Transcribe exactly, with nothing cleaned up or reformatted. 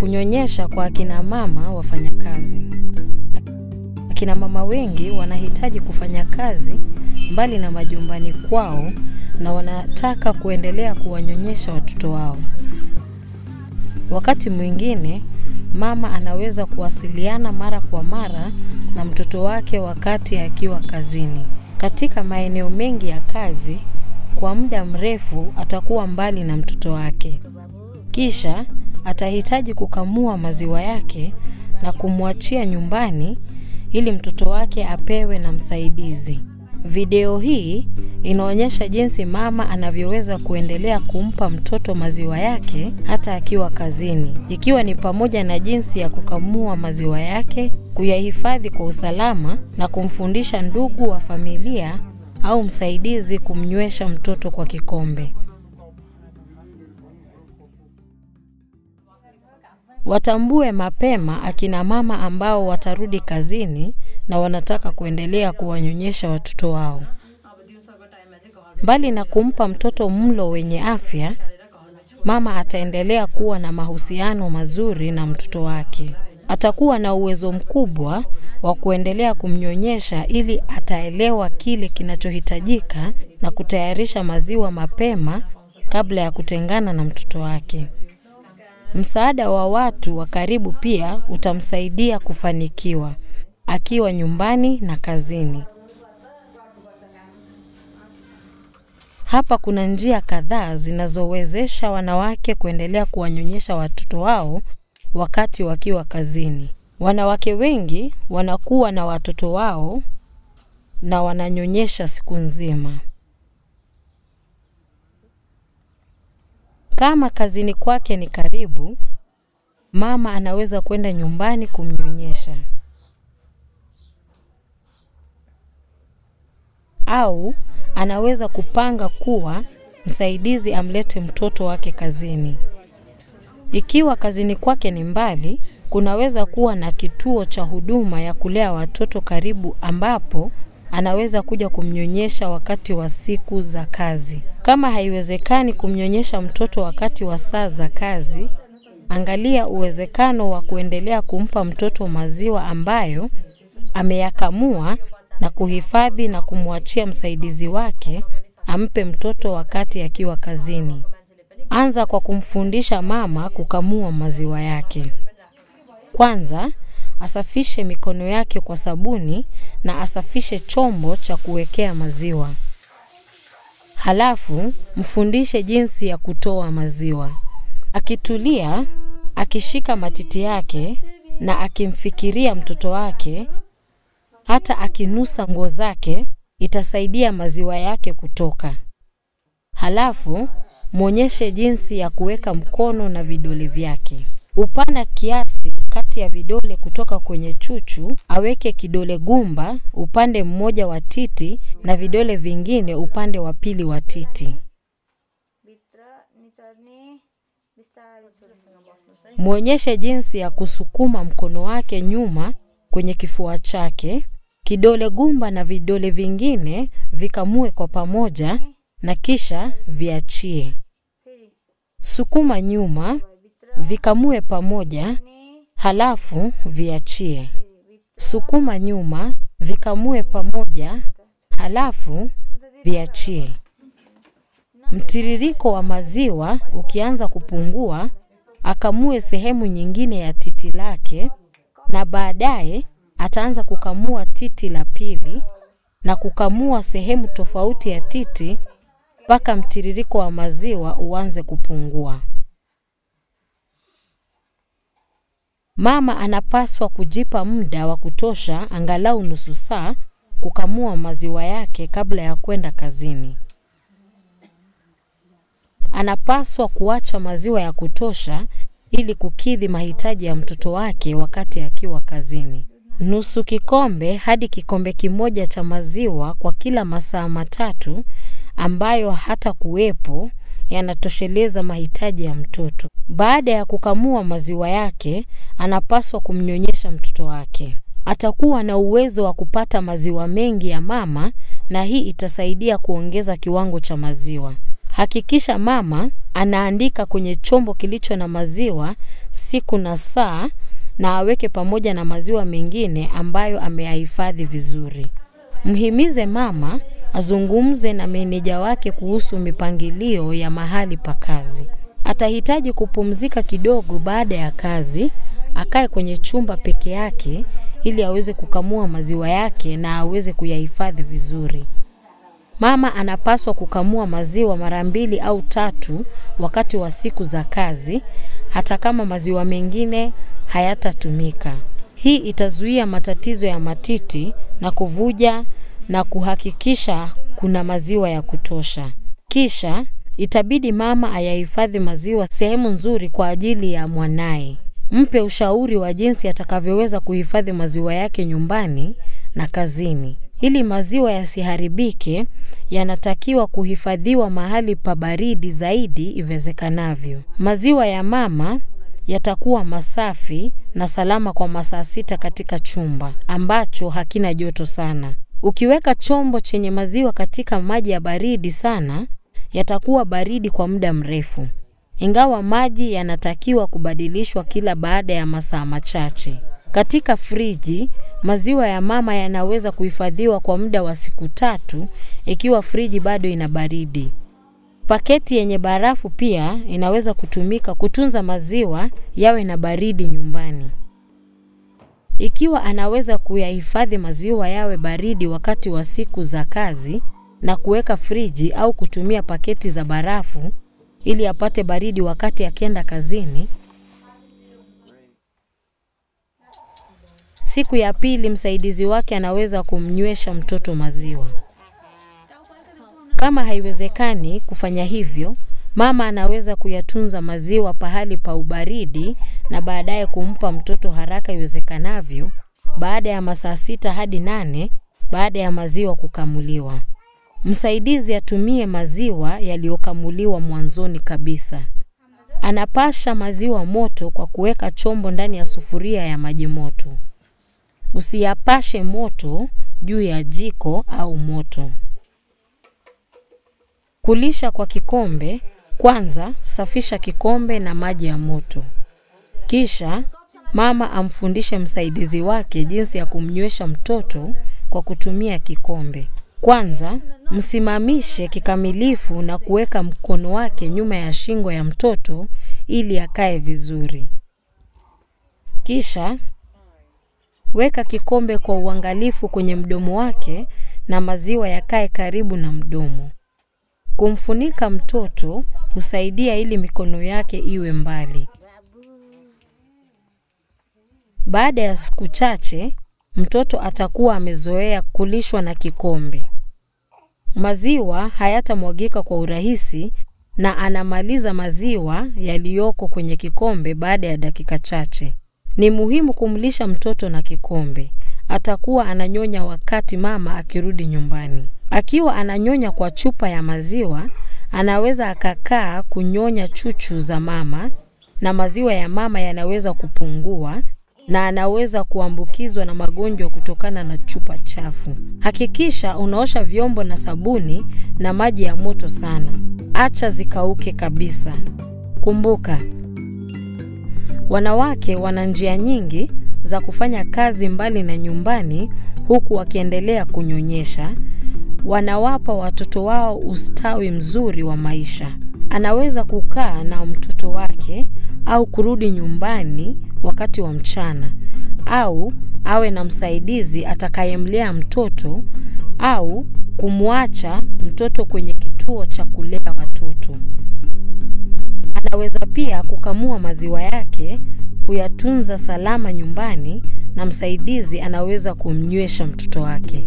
Kunyonyesha kwa akina mama wafanyakazi. Akina mama wengi wanahitaji kufanya kazi mbali na majumbani kwao na wanataka kuendelea kuwanyonyesha watoto wao. Wakati mwingine, mama anaweza kuwasiliana mara kwa mara na mtoto wake wakati akiwa kazini. Katika maeneo mengi ya kazi, kwa muda mrefu atakuwa mbali na mtoto wake. Kisha, atahitaji kukamua maziwa yake na kumwachia nyumbani ili mtoto wake apewe na msaidizi. Video hii inaonyesha jinsi mama anavyoweza kuendelea kumpa mtoto maziwa yake hata akiwa kazini, ikiwa ni pamoja na jinsi ya kukamua maziwa yake, kuyahifadhi kwa usalama na kumfundisha ndugu wa familia au msaidizi kumnywesha mtoto kwa kikombe. Watambue mapema akina mama ambao watarudi kazini na wanataka kuendelea kuwanyonyesha watoto wao. Mbali na kumpa mtoto mlo wenye afya, mama ataendelea kuwa na mahusiano mazuri na mtoto wake. Atakuwa na uwezo mkubwa wa kuendelea kumnyonyesha ili ataelewa kile kinachohitajika na kutayarisha maziwa mapema kabla ya kutengana na mtoto wake. Msaada wa watu wa karibu pia utamsaidia kufanikiwa, akiwa nyumbani na kazini. Hapa kuna njia kadhaa zinazowezesha wanawake kuendelea kuwanyonyesha watoto wao wakati wakiwa kazini. Wanawake wengi wanakuwa na watoto wao na wananyonyesha siku nzima. Kama kazini kwake ni karibu, mama anaweza kwenda nyumbani kumnyonyesha. Au anaweza kupanga kuwa msaidizi amlete mtoto wake kazini. Ikiwa kazini kwake ni mbali, kunaweza kuwa na kituo cha huduma ya kulea watoto karibu ambapo anaweza kuja kumnyonyesha wakati wa siku za kazi. Kama haiwezekani kumnyonyesha mtoto wakati wa saa za kazi, angalia uwezekano wa kuendelea kumpa mtoto maziwa ambayo ameyakamua na kuhifadhi na kumwachia msaidizi wake ampe mtoto wakati akiwa kazini. Anza kwa kumfundisha mama kukamua maziwa yake. Kwanza, asafishe mikono yake kwa sabuni na asafishe chombo cha kuwekea maziwa. Halafu, mfundishe jinsi ya kutoa maziwa. Akitulia, akishika matiti yake na akimfikiria mtoto wake, hata akinusa nguo zake, itasaidia maziwa yake kutoka. Halafu, muonyeshe jinsi ya kuweka mkono na vidole vyake. Upana kiasi kati ya vidole kutoka kwenye chuchu, aweke kidole gumba upande mmoja wa titi na vidole vingine upande wa pili wa titi. Muonyeshe jinsi ya kusukuma mkono wake nyuma kwenye kifua chake, kidole gumba na vidole vingine vikamue kwa pamoja na kisha viachie. Sukuma nyuma, vikamue pamoja, halafu viachie. Sukuma nyuma, vikamue pamoja, halafu viachie. Mtiririko wa maziwa ukianza kupungua, akamue sehemu nyingine ya titi lake na baadaye ataanza kukamua titi la pili na kukamua sehemu tofauti ya titi mpaka mtiririko wa maziwa uanze kupungua. Mama anapaswa kujipa muda wa kutosha angalau nusu saa kukamua maziwa yake kabla ya kwenda kazini. Anapaswa kuacha maziwa ya kutosha ili kukidhi mahitaji ya mtoto wake wakati akiwa kazini. Nusu kikombe hadi kikombe kimoja cha maziwa kwa kila masaa matatu ambayo hata kuwepo yanatosheleza mahitaji ya mtoto. Baada ya kukamua maziwa yake, anapaswa kumnyonyesha mtoto wake. Atakuwa na uwezo wa kupata maziwa mengi ya mama na hii itasaidia kuongeza kiwango cha maziwa. Hakikisha mama anaandika kwenye chombo kilicho na maziwa siku na saa, na aweke pamoja na maziwa mengine ambayo ameyahifadhi vizuri. Mhimize mama azungumze na meneja wake kuhusu mipangilio ya mahali pa kazi. Atahitaji kupumzika kidogo baada ya kazi, akae kwenye chumba peke yake ili aweze kukamua maziwa yake na aweze kuyahifadhi vizuri. Mama anapaswa kukamua maziwa mara mbili au tatu wakati wa siku za kazi, hata kama maziwa mengine hayatatumika. Hii itazuia matatizo ya matiti na kuvuja na kuhakikisha kuna maziwa ya kutosha. Kisha itabidi mama ayahifadhi maziwa sehemu nzuri kwa ajili ya mwanae. Mpe ushauri wa jinsi atakavyoweza kuhifadhi maziwa yake nyumbani na kazini. Ili maziwa yasiharibike, yanatakiwa kuhifadhiwa mahali pa baridi zaidi iwezekanavyo. Maziwa ya mama yatakuwa masafi na salama kwa masaa sita katika chumba ambacho hakina joto sana. Ukiweka chombo chenye maziwa katika maji ya baridi sana, yatakuwa baridi kwa muda mrefu. Ingawa maji yanatakiwa kubadilishwa kila baada ya masaa machache. Katika friji, maziwa ya mama yanaweza kuhifadhiwa kwa muda wa siku tatu ikiwa friji bado ina baridi. Paketi yenye barafu pia inaweza kutumika kutunza maziwa yawe na baridi nyumbani. Ikiwa anaweza kuyahifadhi maziwa yawe baridi wakati wa siku za kazi na kuweka friji au kutumia paketi za barafu ili apate baridi wakati akienda kazini, siku ya pili msaidizi wake anaweza kumnywesha mtoto maziwa. Kama haiwezekani kufanya hivyo, mama anaweza kuyatunza maziwa pahali pa ubaridi na baadaye kumpa mtoto haraka iwezekanavyo baada ya masaa sita hadi nane baada ya maziwa kukamuliwa. Msaidizi atumie maziwa yaliyokamuliwa mwanzoni kabisa. Anapasha maziwa moto kwa kuweka chombo ndani ya sufuria ya maji moto. Usiyapashe moto juu ya jiko au moto. Kulisha kwa kikombe. Kwanza, safisha kikombe na maji ya moto. Kisha, mama amfundishe msaidizi wake jinsi ya kumnywesha mtoto kwa kutumia kikombe. Kwanza, msimamishe kikamilifu na kuweka mkono wake nyuma ya shingo ya mtoto ili akae vizuri. Kisha, weka kikombe kwa uangalifu kwenye mdomo wake na maziwa yakae karibu na mdomo. Kumfunika mtoto husaidia ili mikono yake iwe mbali. Baada ya siku chache, mtoto atakuwa amezoea kulishwa na kikombe. Maziwa hayatamwagika kwa urahisi na anamaliza maziwa yaliyoko kwenye kikombe baada ya dakika chache. Ni muhimu kumlisha mtoto na kikombe. Atakuwa ananyonya wakati mama akirudi nyumbani. Akiwa ananyonya kwa chupa ya maziwa, anaweza akakaa kunyonya chuchu za mama na maziwa ya mama yanaweza kupungua na anaweza kuambukizwa na magonjwa kutokana na chupa chafu. Hakikisha unaosha vyombo na sabuni na maji ya moto sana. Acha zikauke kabisa. Kumbuka, wanawake wana njia nyingi za kufanya kazi mbali na nyumbani huku wakiendelea kunyonyesha. Wanawapa watoto wao ustawi mzuri wa maisha. Anaweza kukaa na mtoto wake au kurudi nyumbani wakati wa mchana, au awe na msaidizi atakayemlea mtoto, au kumwacha mtoto kwenye kituo cha kulea watoto. Anaweza pia kukamua maziwa yake, kuyatunza salama nyumbani, na msaidizi anaweza kumnywesha mtoto wake.